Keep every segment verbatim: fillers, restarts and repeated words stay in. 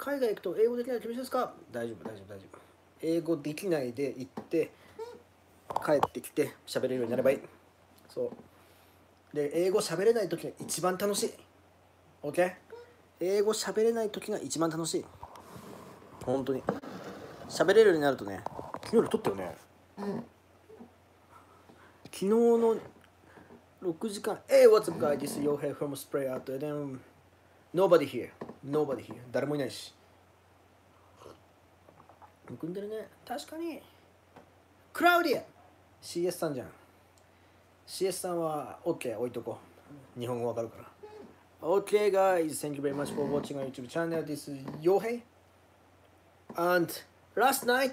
海外行くと英語できないと厳しいですか？大丈夫大丈夫大丈夫。英語できないで行って帰ってきて喋れるようになればいい。そうで英語喋れない時が一番楽しい。 OK？ 英語喋れない時が一番楽しい。本当に喋れるようになるとね。昨日より撮ったよね、うん、昨日のろくじかん。 Hey, what's up guys? This is Yohei from Spray Art Eden. Nobody here. Nobody here. 誰もいないし。むくんでるね。確かに。クラウディア シーエス さんじゃん。シーエス さんは OK 置いとこう。日本語わかるから。OK guys, thank you very much for watching our YouTube channel. This is Yohei. And last night,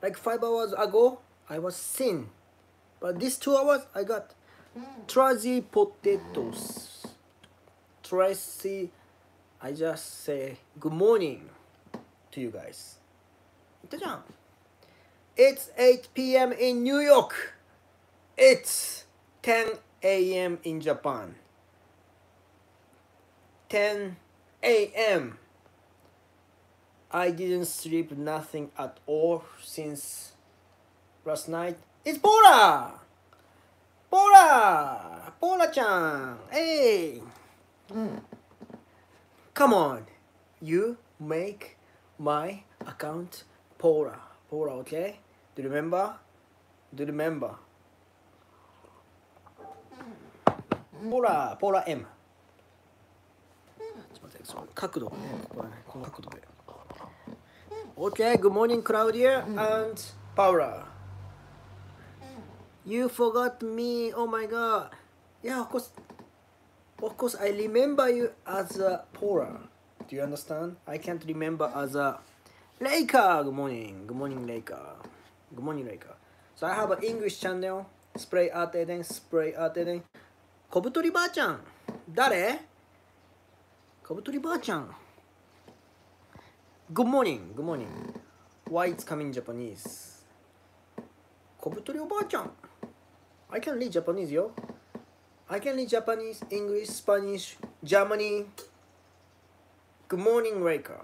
like five hours ago, I was seen. But these two hours I got trashy potatoes. Trashy. I just say good morning to you guys. It's eight p m in New York. It's ten a m in Japan. ten a m I didn't sleep nothing at all since last night. It's Paula! Paula! Paula-chan! Hey! Mm. Come on! You make my account Paula. Paula, okay? Do you remember? Do you remember? Paula, Paula M. ちょっと待って、その角度ね、ここはね、この角度で。Okay, good morning, Claudia and Paula. You forgot me. Oh my god. Yeah, of course. Of course, I remember you as a Paula. Do you understand? I can't remember as a Leika. Good morning. Good morning, Leika. Good morning, Leika. So I have an English channel. Spray Art Eden. Spray Art Eden. Kobutori Ba-chan. Dare? Kobutori Ba-chan. Good morning. Good morning. Why it's coming Japanese? Kobutori Oba-chan. I can read Japanese, yo. I can read Japanese, English, Spanish, Germany. Good morning, Reika.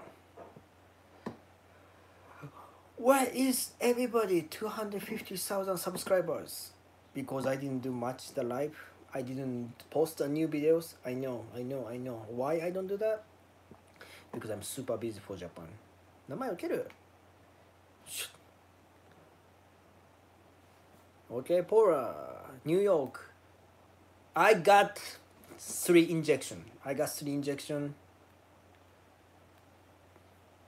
Where is everybody? two hundred fifty thousand subscribers. Because I didn't do much the live. I didn't post the new videos. I know, I know, I know. Why I don't do that? Because I'm super busy for Japan. 名前受ける? Okay, Paula, New York. I got three injection. I got three injection.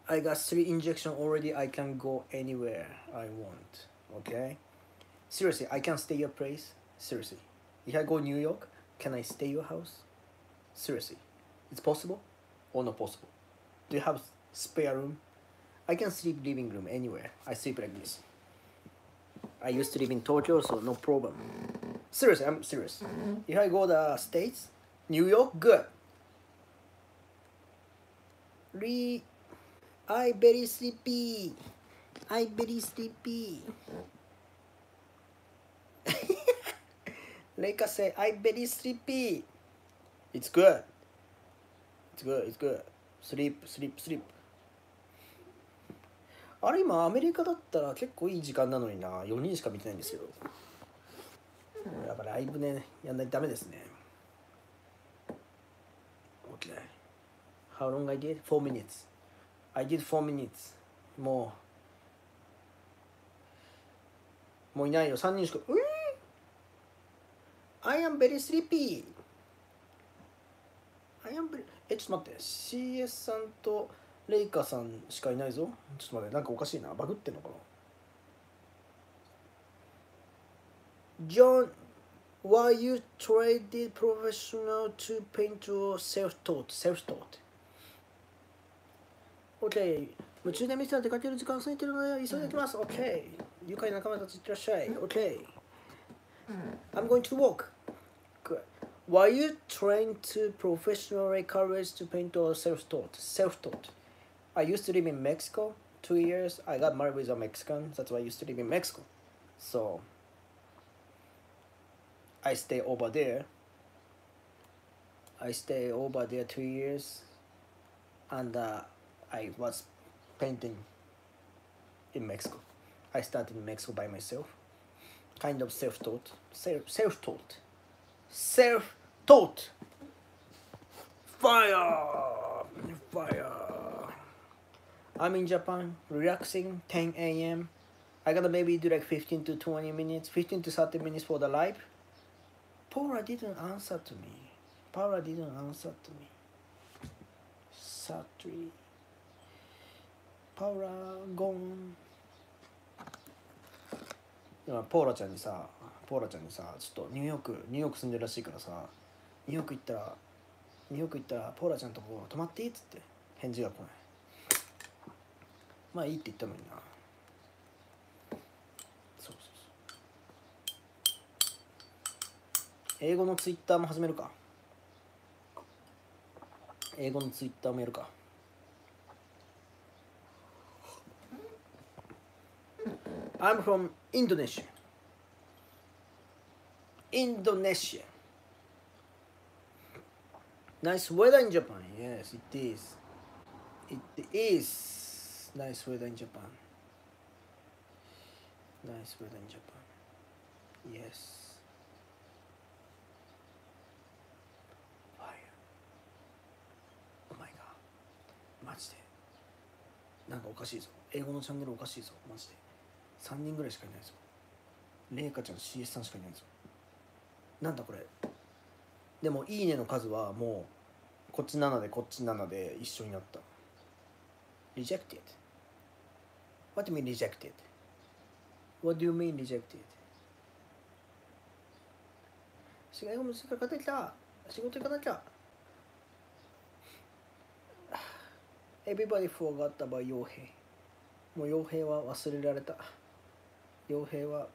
I got three injection already. I can go anywhere I want. Okay. Seriously, I can stay your place. Seriously, if I go New York, can I stay your house? Seriously, it's possible or not possible? Do you have spare room? I can sleep living room anywhere. I sleep like this. I used to live in Tokyo, so no problem. Seriously, I'm serious. Mm-hmm. If I go to the States, New York, good. Re, I very sleepy. I very sleepy. Leika say, I very sleepy. It's good. It's good. It's good. Sleep, sleep, sleep. あれ今アメリカだったら結構いい時間なのにな。よにんしか見てないんですけど。やっぱライブね、やんないとダメですね。OK。How long I did? Four minutes. I did four minutes. もう。もういないよ。さんにんしか。うぅ I am very sleepy. I am very... え、ちょっと待って。シーエス さんと。レイカさんしかいないぞ。ちょっと待って、なんかおかしいな。バグってんのかな。ジョン、why you traded professional to paint or self-taught? Self-taught. OK。夢中で店を出かける時間を過ぎているので急いできます。OK。愉快な仲間たちいってらっしゃい。OK。I'm going to walk. Good. Why you trained to professionally courage to paint or self-taught? Self-taught. I used to live in Mexico two years. I got married with a Mexican. That's why I used to live in Mexico. So I stay over there. I stay over there two years. and uh, I was painting in Mexico. I started in Mexico by myself, kind of self-taught, self-taught, self-taught. Fire, fire. I'm in Japan, relaxing, ten A M I gotta maybe do like fifteen to twenty minutes, fifteen to thirty minutes for the live. Paula didn't answer to me. Paula didn't answer to me. Satri. Paula gone. ポーラちゃんにさ、ポーラちゃんにさ、ちょっとニューヨーク、ニューヨーク住んでるらしいからさ、ニューヨーク行ったら、ニューヨーク行ったらポーラちゃんとこ泊まっていいっつって返事が来ない。まあいいって言ったもんな。そうそうそう。英語のツイッターも始めるか。英語のツイッターもやるか。I'm from Indonesia. Indonesia. Nice weather in Japan. Yes, it is. It is nice weather in Japan. Nice weather in Japan. Yes. Fire. Oh my god. マジで。なんかおかしいぞ。英語のチャンネルおかしいぞ。マジで。さんにんぐらいしかいないぞ。レイカちゃん シーエス さんしかいないぞ。なんだこれ。でもいいねの数はもうこっちななでこっちななで一緒になった。Rejected. What do you mean rejected? What do you mean rejected? 仕事も仕事から帰ってきた。仕事行かなきゃ。Everybody forgot about Yohei. もう傭兵は忘れられた。傭兵は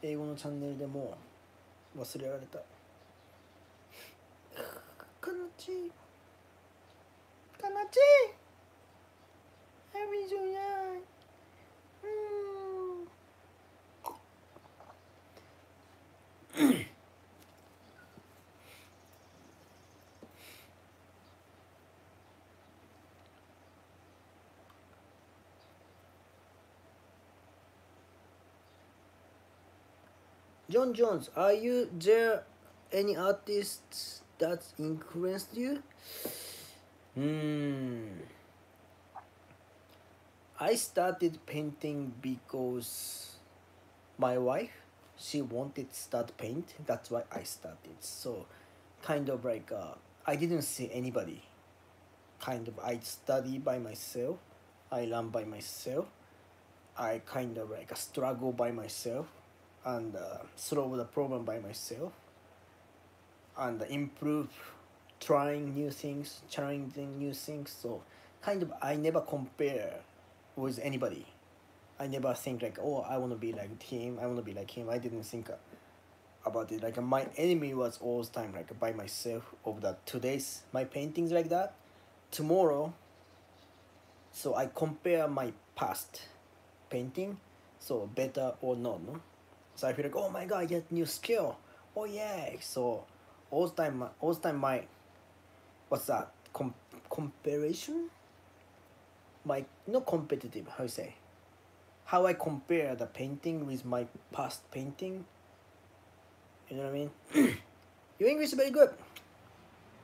英語のチャンネルでもう忘れられた。悲しい。悲しい。Every July. うん。John Jones, are you there any artists that influenced you? Hmm. I started painting because my wife, she wanted to start paint. That's why I started. So kind of like uh, I didn't see anybody. Kind of I study by myself. I learn by myself. I kind of like struggle by myself. And uh, solve the problem by myself, and improve, trying new things, challenging new things. So, kind of, I never compare with anybody. I never think like, oh, I want to be like him. I want to be like him. I didn't think about it. Like my enemy was all the time like by myself. Of that today's my paintings like that, tomorrow. So I compare my past painting, so better or not. No? So I feel like, oh my god, I get new skill. Oh yeah. So all the time, all the time my, what's that? Com comparison? My, not competitive, how you say? How I compare the painting with my past painting. You know what I mean? Your English is very good.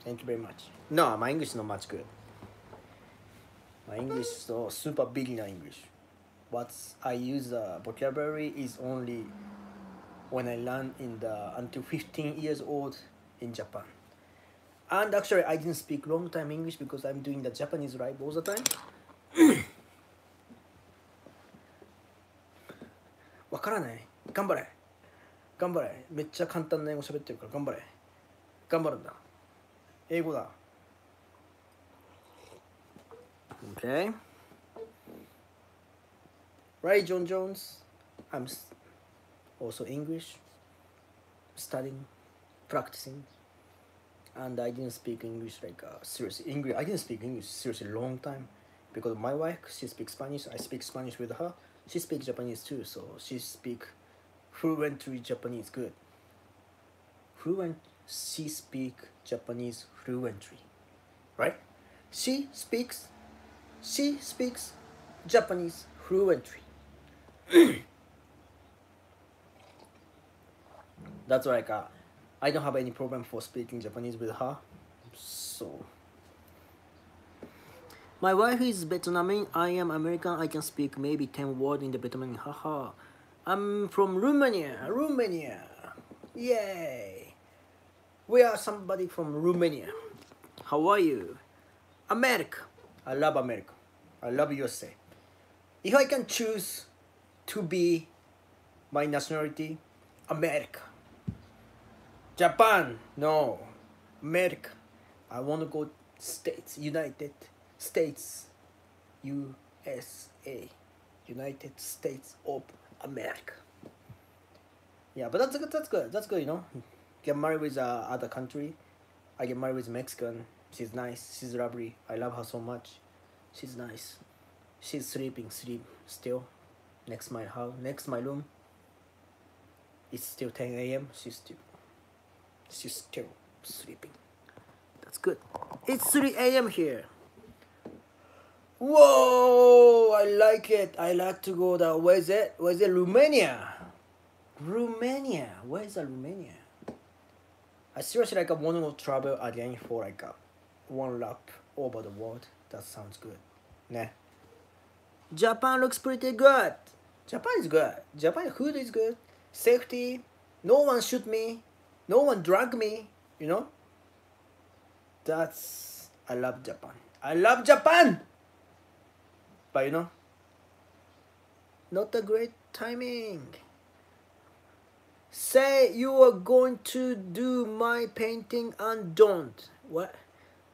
Thank you very much. No, my English is not much good. My English is so super beginner English. What I use uh, vocabulary is only when I learn in the until fifteen years old in Japan. And actually I didn't speak long time English because I'm doing the Japanese live all the time. わからない。頑張れ。頑張れ。めっちゃ簡単な英語喋ってるから頑張れ。頑張るんだ。英語だ。Okay. Right, John Jones. I'm also English, studying, practicing, and I didn't speak English like uh, seriously. English. I didn't speak English seriously long time because my wife she speaks Spanish. I speak Spanish with her. She speaks Japanese too, so she speak fluently Japanese. Good. Fluent. She speak Japanese fluently, right? She speaks, she speaks Japanese fluently. That's like uh, I don't have any problem for speaking Japanese with her. So my wife is Vietnamese. I am American. I can speak maybe ten words in the Vietnamese. Haha. I'm from Romania. Romania. Yay. We are somebody from Romania. How are you? America. I love America. I love U S A. If I can choose to be my nationality, America. Japan, no. America. I want to go States, United States, U S A, United States of America. Yeah, but that's good. That's good. That's good. You know, get married with uh, other country. I get married with Mexican. She's nice. She's lovely. I love her so much. She's nice. She's sleeping, sleep still. Next my house, next my room. It's still ten A M She's still, she's still sleeping. That's good. It's three A M here. Whoa! I like it. I like to go there. Where's it? Where's it? Romania. Romania. Where's the Romania? I seriously like I want to travel again for like a one lap over the world. That sounds good. Nah. Japan looks pretty good. Japan is good. Japan food is good. Safety. No one shoot me. No one drug me. You know? That's... I love Japan. I love Japan! But you know? Not a great timing. Say you are going to do my painting and don't. What?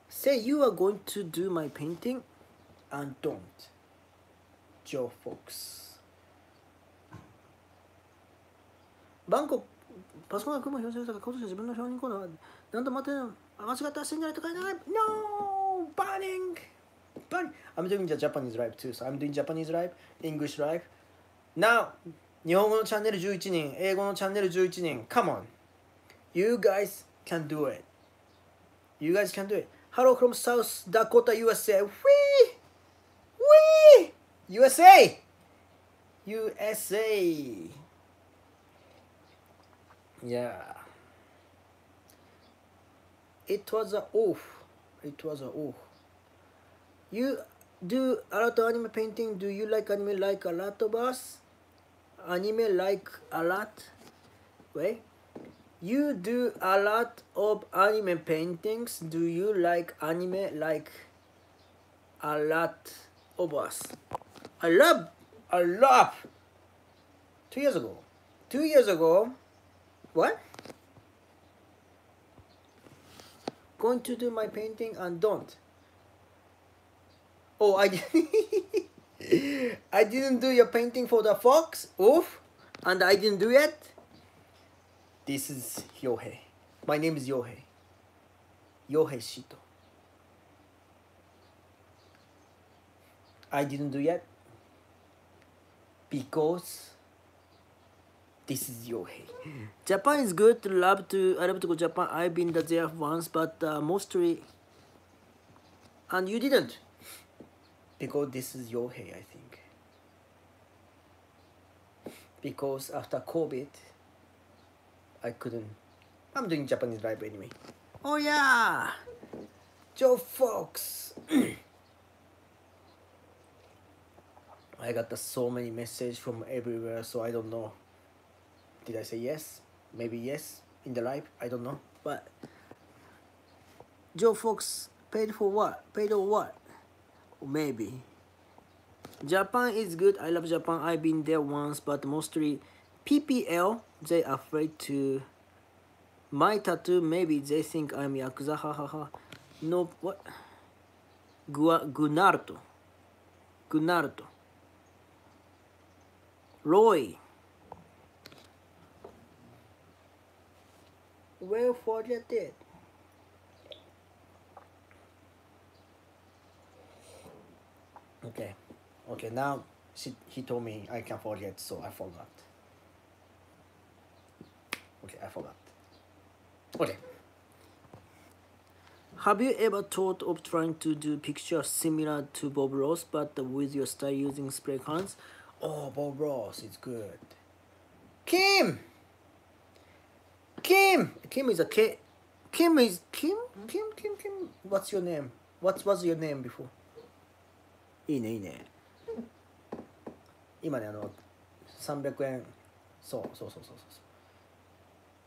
Say you are going to do my painting and don't. Joe Fox. Bangkok. パソコンが雲を表示するから、こうする自分の承認コードは何とまた間違ったら死んじゃないと書いてない。No! Burning! Burning! I'm doing the Japanese live too, so I'm doing Japanese live, English live. Now! 日本語のチャンネルじゅういちにん、英語のチャンネルじゅういちにん。 Come on! You guys can do it! You guys can do it! Hello from South Dakota, U S A! Whee! Whee! U S A! U S A! Yeah. It was a off. It was a off. You do a lot of anime painting. Do you like anime like a lot of us? Anime like a lot? Wait. You do a lot of anime paintings. Do you like anime like a lot of us? I love, I love. Two years ago. Two years ago. What? Going to do my painting and don't. Oh, I did I didn't do your painting for the fox. Oof. And I didn't do it. This is Yohei. My name is Yohei. Yohei Shito. I didn't do it because this is Yohei. Japan is good. Love to, I love to go to Japan. I've been there once, but uh, mostly... And you didn't. Because this is Yohei, I think. Because after COVID, I couldn't... I'm doing Japanese live anyway. Oh yeah! Joe Fox! I got so many messages from everywhere, so I don't know. Did I say yes? Maybe yes in the live. I don't know. But Joe Fox paid for what? Paid for what? Maybe. Japan is good. I love Japan. I've been there once, but mostly P P L. They are afraid to my tattoo. Maybe they think I'm yakuza. Ha ha ha. No. What? Gua Gunarto. Gunarto. Roy. Well, forget it. Okay, okay. Now she, he told me I can forget, so I forgot. Okay, I forgot. Okay. Have you ever thought of trying to do pictures similar to Bob Ross, but with your style using spray cans? Oh, Bob Ross is good. Kim! Kim! Kim is a K. Kim is... Kim? Kim, Kim, Kim? What's your name? What was your name before? Ine, Ine. Ima ne, ano, three hundred yen. So, so, so, so, so.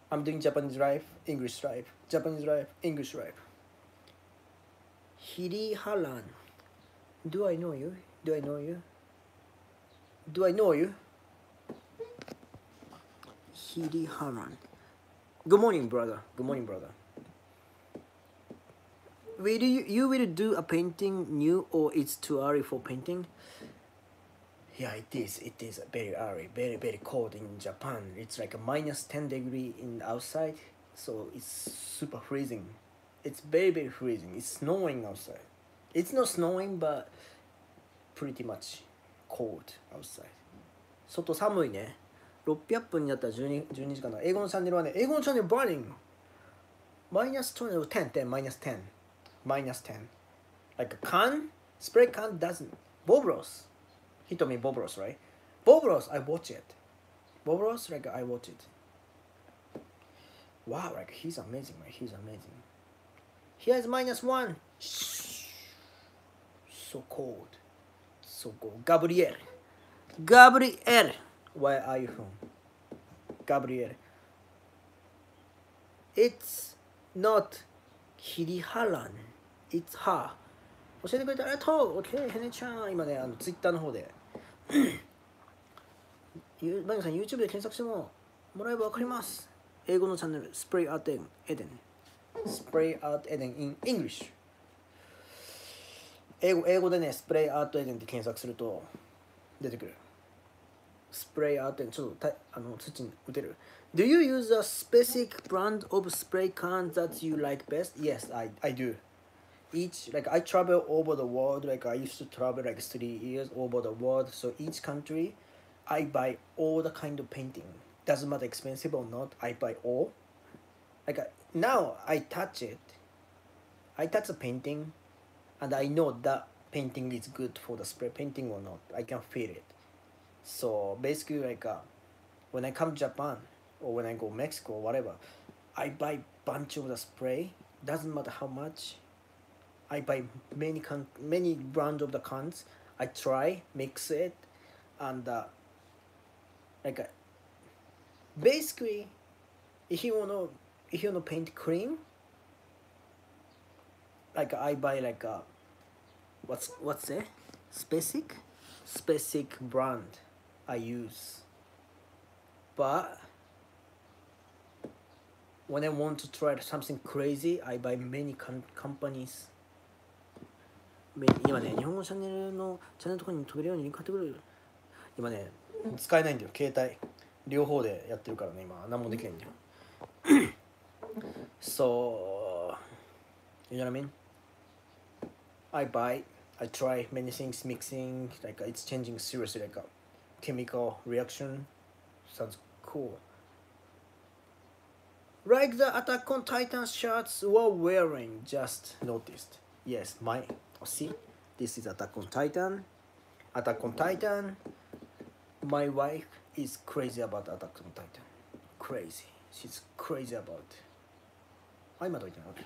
I'm doing Japanese live, English live, Japanese live, English live. Hiri Haran. Do I know you? Do I know you? Do I know you? Hiri Haran. Good morning, brother. Good morning, brother. Will you, you will do a painting new, or it's too early for painting? Yeah, it is. It is very early, very, very cold in Japan. It's like a minus ten degree in outside, so it's super freezing. It's very, very freezing. It's snowing outside. It's not snowing, but pretty much cold outside. 外寒いね。ろっぴゃっぷんになったらじゅうにじかんだ。英語のチャンネルはね、英語のチャンネルバーニング。minus ten, ten, minus ten, minus ten. Like a can, spray can doesn't. Bob Ross. He told me Bob Ross, right? Bob Ross, I watch it. Bob Ross, like I watch it. Wow, like he's amazing, right? He's amazing. He has minus one. So cold. So cold. Gabriel. Gabriel. Where are you from? Gabriel. It's not Hiriharan. It's her. 教えてくれてありがとう。OK、ヘネちゃん。今ね、あのツイッターの方で。マニさん、YouTube で検索してももらえばわかります。英語のチャンネル、Spray Art Eden。Spray Art Eden in English。英語、英語でね、Spray Art Eden で検索すると出てくる。Spray Art Eden、ちょっとあの土に打てる。Do you use a specific brand of spray can that you like best? Yes, I, I do. Each, like I travel over the world, like I used to travel like three years over the world. So each country, I buy all the kind of painting. Doesn't matter expensive or not, I buy all. Like I, now I touch it. I touch the painting and I know that painting is good for the spray painting or not. I can feel it. So basically like uh, when I come to Japan or when I go Mexico or whatever, I buy bunch of the spray. Doesn't matter how much. I buy many can many brand of the cans. I try mix it, and uh, like uh, basically, if you wanna if you wanna paint cream, like I buy like a what's what's it specific specific brand I use. But when I want to try something crazy, I buy many com companies. 今ね、日本語チャンネルのチャンネルとかに飛べるようにリンク貼ってくる。今ね、使えないんだよ、携帯。両方でやってるからね、今、何もできないんだよ。So, you know what I mean? I buy, I try many things mixing, like it's changing seriously, like a chemical reaction. Sounds cool. Like the Attack on Titan shirts we're wearing, just noticed. Yes, my. See, this is Attack on Titan. Attack on Titan. My wife is crazy about Attack on Titan. Crazy. She's crazy about. I'm not talking about.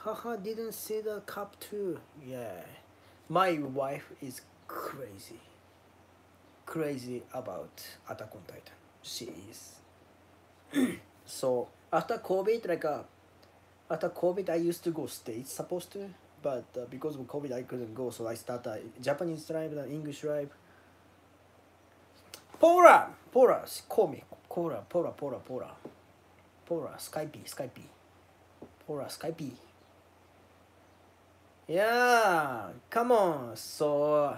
Haha, didn't see the cup too. Yeah. My wife is crazy. Crazy about Attack on Titan. She is. So, after COVID, like a. After COVID, I used to go States, supposed to, but uh, because of COVID, I couldn't go, so I started Japanese live, then English live. Pora! Pora! Call me. Pora, Pora, Pora, Pora. Pora, Skype, Skype. Pora, Skype. Yeah! Come on! So,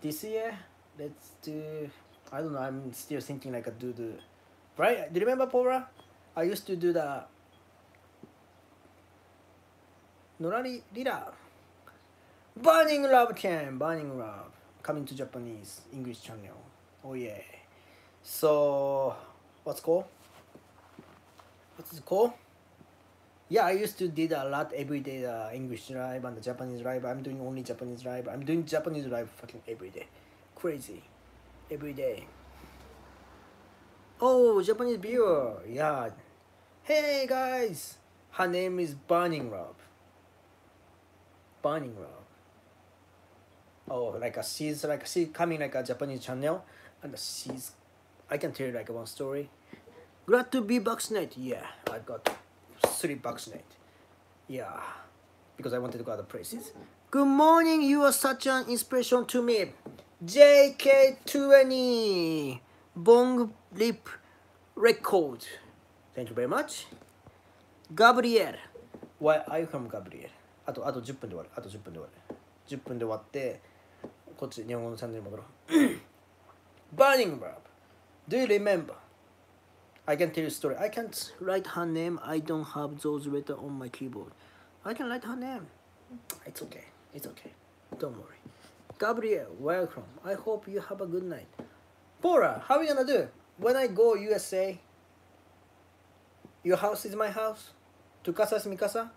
this year, let's do... I don't know, I'm still thinking like a do-do. Right? Do you remember Pora? I used to do the... Norari Lira. Burning Love Camp. Burning Love. Coming to Japanese English channel. Oh yeah. So, what's cool? what's it called? Yeah, I used to did a lot every day, uh, English live and the Japanese live. I'm doing only Japanese live. I'm doing Japanese live fucking every day. Crazy. Every day. Oh, Japanese viewer. Yeah. Hey, guys. Her name is Burning Love. Burning Love. Oh, like a, she's like she's coming like a Japanese channel. And she's, I can tell you like one story. Glad to be vaccinated. Yeah, I got three vaccinated. Yeah, because I wanted to go other places. Good morning, you are such an inspiration to me. J K twenty, Bong Lip Record. Thank you very much. Gabriel. Why are you from Gabriel? あと、あとじゅっぷんで終わる。あとじゅっぷんで終わる。じゅっぷんで終わって、こっち日本語のチャンネル戻ろう。Burning Love. Do you remember? I can tell you a story. I can't write her name. I don't have those letters on my keyboard. I can write her name. It's okay. It's okay. Don't worry. Gabrielle, welcome. I hope you have a good night. Bora, how are you gonna do? When I go U S A, your house is my house. Tu casa es mi casa.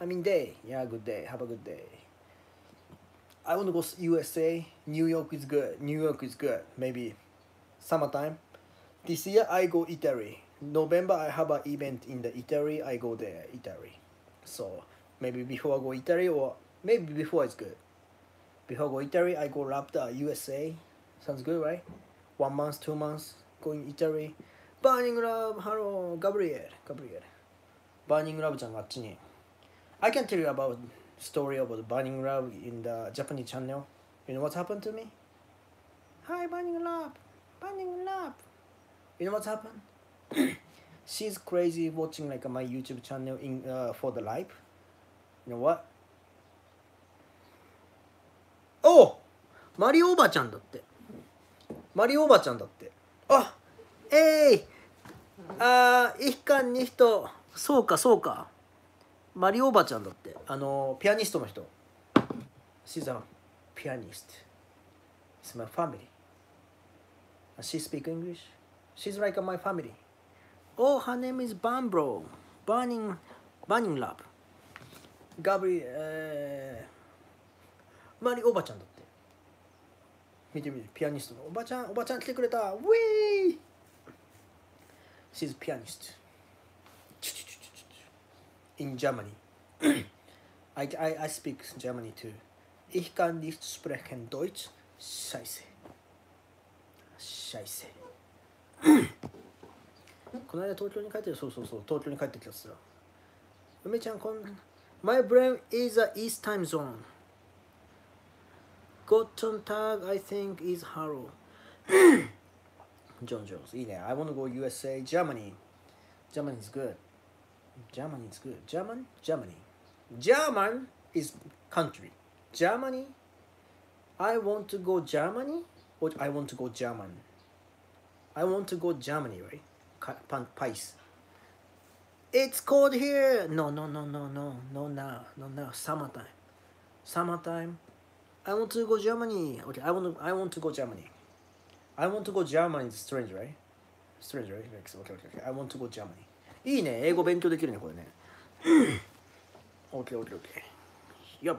I mean day. Yeah, good day. Have a good day. I want to go to U S A. New York is good. New York is good. Maybe summertime. This year I go Italy. November I have an event in the Italy. I go there, Italy. So maybe before I go Italy, or maybe before it's good. Before I go Italy, I go Raptor U S A. Sounds good, right? One month, two months, going Italy. Burning Love, hello, Gabriel, Gabriel. Burning Love, I can tell you about story about Burning Love in the Japanese channel. You know what happened to me? Hi, Burning Love, Burning Love. You know what happened? She's crazy watching like my YouTube channel in uh, for the live. You know what? Oh, Mario Oba-chanだって. Mario Oba-chanだって. Ah, hey. Ah, one person, two. そうかそうか。マリオおばちゃんだってあのピアニストの人 She's a pianist. It's my family. She speak English. She's like my family. Oh, her name is Bambro. Burning, Burning Love. Gabri, マリオおばちゃんだって見てみてピアニストのおばちゃんおばちゃん来てくれたウィー She's pianist. In Germany. I, I, I speak Germany too. Ich kann nicht sprechen Deutsch. Scheiße. Scheiße. この間東京に帰ってるそうそうそう東京に帰ってきたっすら。梅ちゃんこん My brain is the East time zone. Gotten tag I think is Harrow. John Jones. いいね。I want to go U S A. Germany. Germany is good. Germany is good. German? Germany. German is country. Germany. I want to go Germany. Or I want to go German. I want to go Germany, right? Pies. It's cold here. No, no, no, no, no. No, now. No, now. Summertime. Summertime. I want to go Germany. Okay, I want to, I want to go Germany. I want to go Germany. It's strange, right? Strange, right? Okay, okay, okay. I want to go Germany. いいね、英語勉強できるね、これね。OK, OK, OK. Yup.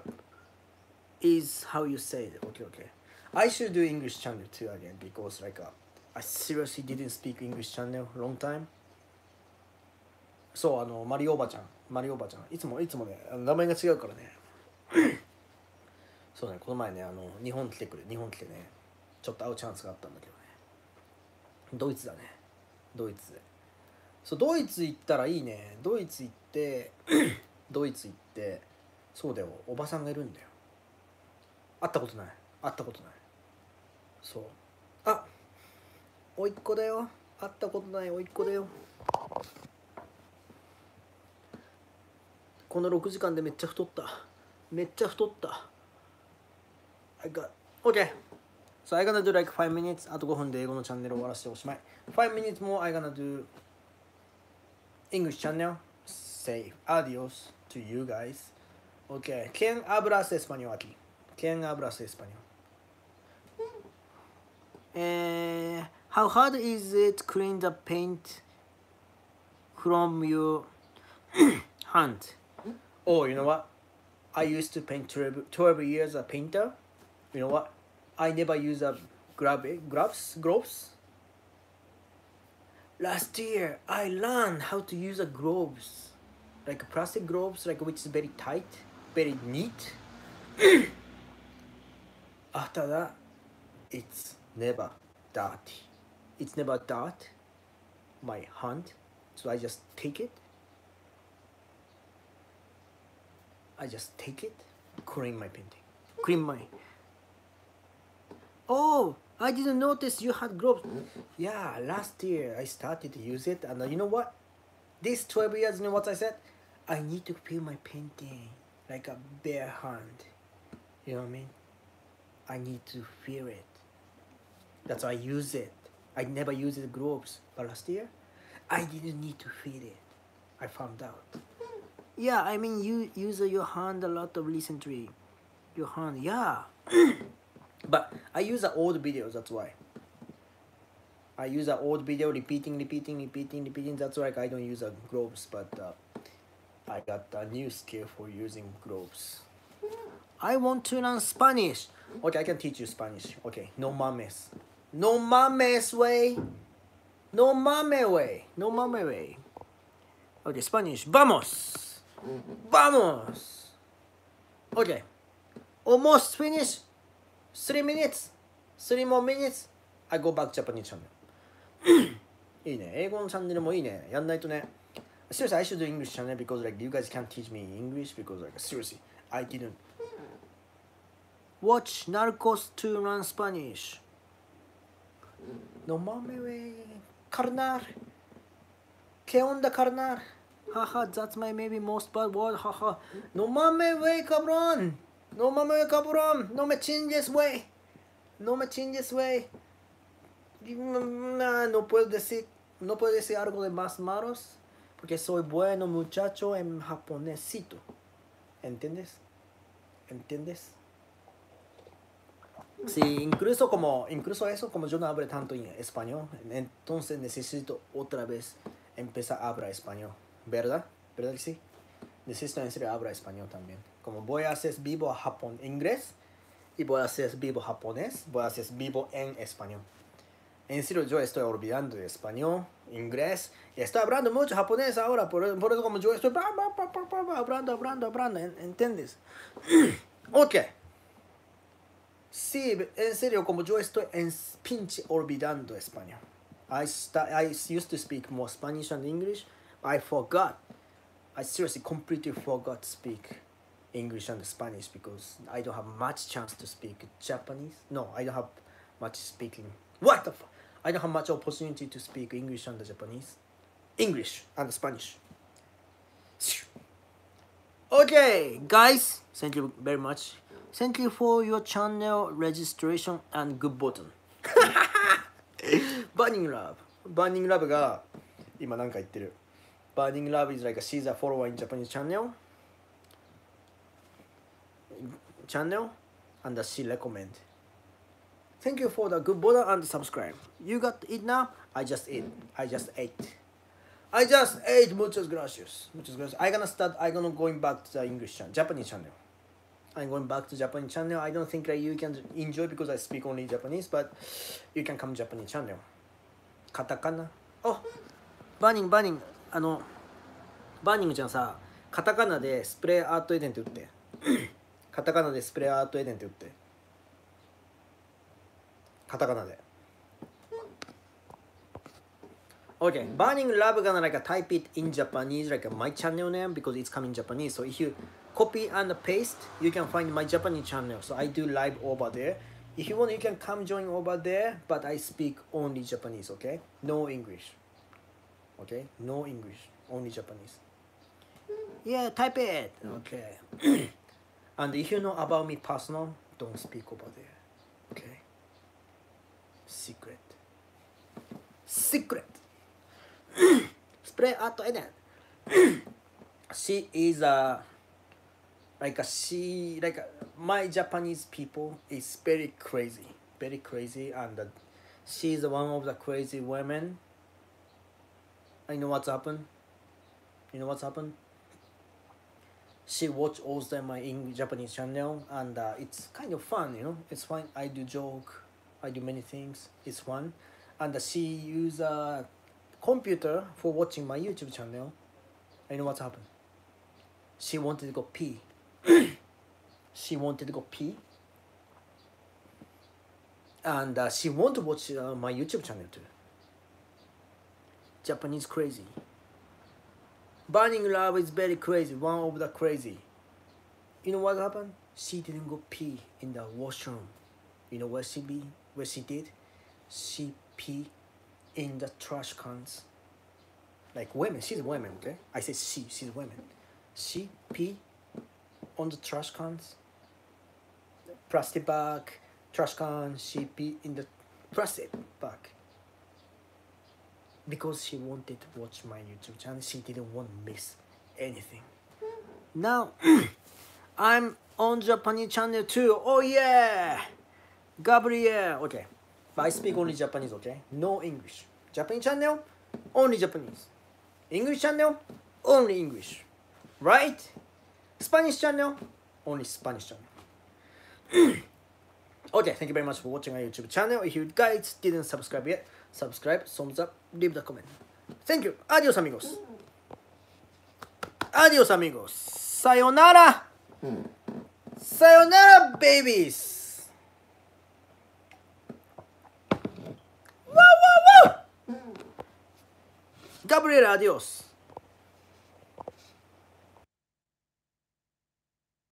Is how you say it. OK, OK. I should do English channel too again because like uh, I seriously didn't speak English channel long time. そう、あの、マリオおばちゃん。マリオおばちゃん。いつも、いつもね、名前が違うからね。そうね、この前ね、あの、日本来てくれ、日本来てね、ちょっと会うチャンスがあったんだけどね。ドイツだね。ドイツ。そうドイツ行ったらいいねドイツ行ってドイツ行ってそうだよおばさんがいるんだよ会ったことない会ったことないそうあおいっ子だよ会ったことないおいっ子だよこのろくじかんでめっちゃ太っためっちゃ太った I got OK So I'm gonna do like five minutes あとごふんで英語のチャンネルを終わらせておしまいfive minutes more I'm gonna do English channel, say adios to you guys. Okay, ¿Quién habla español aquí? ¿Quién habla español? Uh, how hard is it clean the paint from your hand. Oh, you know what? I used to paint twelve, twelve years a painter. You know what? I never use a grab gloves gloves. Last year I learned how to use a gloves, like plastic gloves, like which is very tight, very neat. After that, it's never dirty. It's never dirt my hand, so I just take it. I just take it, clean my painting, clean my. Oh, I didn't notice you had gloves. Yeah, last year I started to use it, and you know what? These twelve years, you know what I said? I need to feel my painting like a bare hand. You know what I mean? I need to feel it. That's why I use it. I never used the gloves, but last year, I didn't need to feel it. I found out. Yeah, I mean, you use your hand a lot of recently. Your hand, yeah. But I use the old videos, that's why. I use the old video, repeating, repeating, repeating, repeating. That's why I don't use the gloves, but uh, I got a new skill for using gloves. I want to learn Spanish. Okay, I can teach you Spanish. Okay, no mames. No mames way. No mame way. No mame way. Okay, Spanish. Vamos. Vamos. Okay. Almost finished. Three minutes, three more minutes, I go back Japanese channel. いいね。英語のチャンネルもいいね。やんないとね。Seriously, I should do English channel because like you guys can't teach me English because like seriously, I didn't. Watch Narcos to learn Spanish. No mame way, carnal. Que onda carnal? Haha, that's my maybe most bad word. Haha. No mame way, cabrón. No mame cabrón, no me chingues wey, no me chingues wey, no, no puedo decir, no puedo decir algo de más malos, porque soy bueno muchacho en japonesito, ¿entiendes? ¿Entiendes? Sí, incluso como, incluso eso, como yo no hablo tanto en español, entonces necesito otra vez empezar a hablar español, ¿verdad? ¿Verdad que sí? Necesito en serio hablar español también. Como voy a hacer vivo a Japón inglés y voy a hacer vivo japonés, voy a hacer vivo en español. En serio, yo estoy olvidando de español, inglés, y estoy hablando mucho japonés ahora, por, por eso como yo estoy hablando, hablando, hablando, ¿entiendes? Ok. Sí, en serio, como yo estoy en pinche olvidando español. I, I used to speak more Spanish and English, I forgot. I seriously completely forgot to speak English and Spanish because I don't have much chance to speak Japanese. No, I don't have much speaking. What the fuck? I don't have much opportunity to speak English and Japanese. English and Spanish. Okay, guys, thank you very much. Thank you for your channel registration and good button. Burning Love. Burning Love が今なんか言ってる。Burning Love is like a she's a follower in Japanese channel. Channel and uh, she recommend. Thank you for the good button and subscribe. You got it now? I just eat. I just ate. I just ate. Muchas gracias. Muchas gracias. I'm gonna start. I'm gonna going back to the English channel, Japanese channel. I'm going back to Japanese channel. I don't think that you can enjoy because I speak only Japanese, but you can come Japanese channel. Katakana. Oh, burning, burning. あのバーニングちゃんさカタカナでスプレーアートエデンって打ってカタカナでスプレーアートエデンって打ってカタカナで OK Burning Love gonna like type it in Japanese like my channel name because it's coming Japanese so if you copy and paste you can find my Japanese channel so I do live over there if you want you can come join over there but I speak only Japanese OK no English Okay, no English, only Japanese. Yeah, type it. Okay. And if you know about me personal, don't speak over there. Okay. Secret. Secret. Spray Art Eden. She is a like a she like a, my Japanese people is very crazy, very crazy, and uh, she is one of the crazy women. I know what's happened. You know what's happened? She watch all the time my English, Japanese channel, and uh, it's kind of fun, you know. It's fun. I do joke, I do many things. It's fun, and uh, she use a computer for watching my YouTube channel. You know what happened? She wanted to go pee. She wanted to go pee, and uh, she want to watch uh, my YouTube channel too. Japanese crazy. Burning love is very crazy, one of the crazy. You know what happened? She didn't go pee in the washroom. You know where she be? Where she did? She pee in the trash cans. Like women, she's women, okay? I say she, she's women. She pee on the trash cans. Plastic bag, trash can, she pee in the plastic bag. Because she wanted to watch my YouTube channel, she didn't want to miss anything. Now, I'm on Japanese channel too. Oh yeah! Gabriel! Okay. But I speak only Japanese, okay? No English. Japanese channel, only Japanese. English channel, only English. Right? Spanish channel, only Spanish channel. Okay, thank you very much for watching my YouTube channel. If you guys didn't subscribe yet, subscribe, thumbs up, leave the comment. Thank you. Adios, amigos. Adios, amigos. Sayonara. Sayonara, babies. Woo, woo, woo. Gabriela, adios.